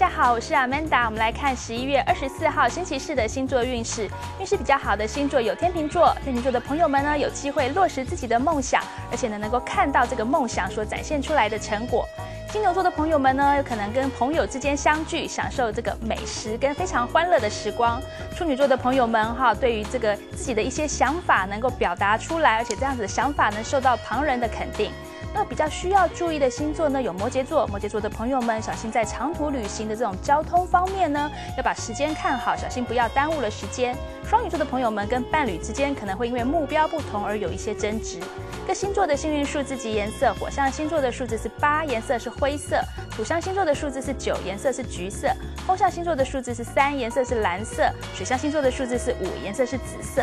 家好，我是 Amanda。我们来看11月24号星期四的星座运势。运势比较好的星座有天秤座，天秤座的朋友们呢，有机会落实自己的梦想，而且呢，能够看到这个梦想所展现出来的成果。金牛座的朋友们呢，有可能跟朋友之间相聚，享受这个美食跟非常欢乐的时光。处女座的朋友们哈，对于这个自己的一些想法能够表达出来，而且这样子的想法能受到旁人的肯定。那比较需要注意的星座呢，有摩羯座。摩羯座的朋友们，小心在长途旅行的这种交通方面呢，要把时间看好，小心不要耽误了时间。双鱼座的朋友们跟伴侣之间可能会因为目标不同而有一些争执。各星座的幸运数字及颜色，火象星座的数字是8，颜色是灰色；土象星座的数字是9，颜色是橘色；风象星座的数字是3，颜色是蓝色；水象星座的数字是5，颜色是紫色。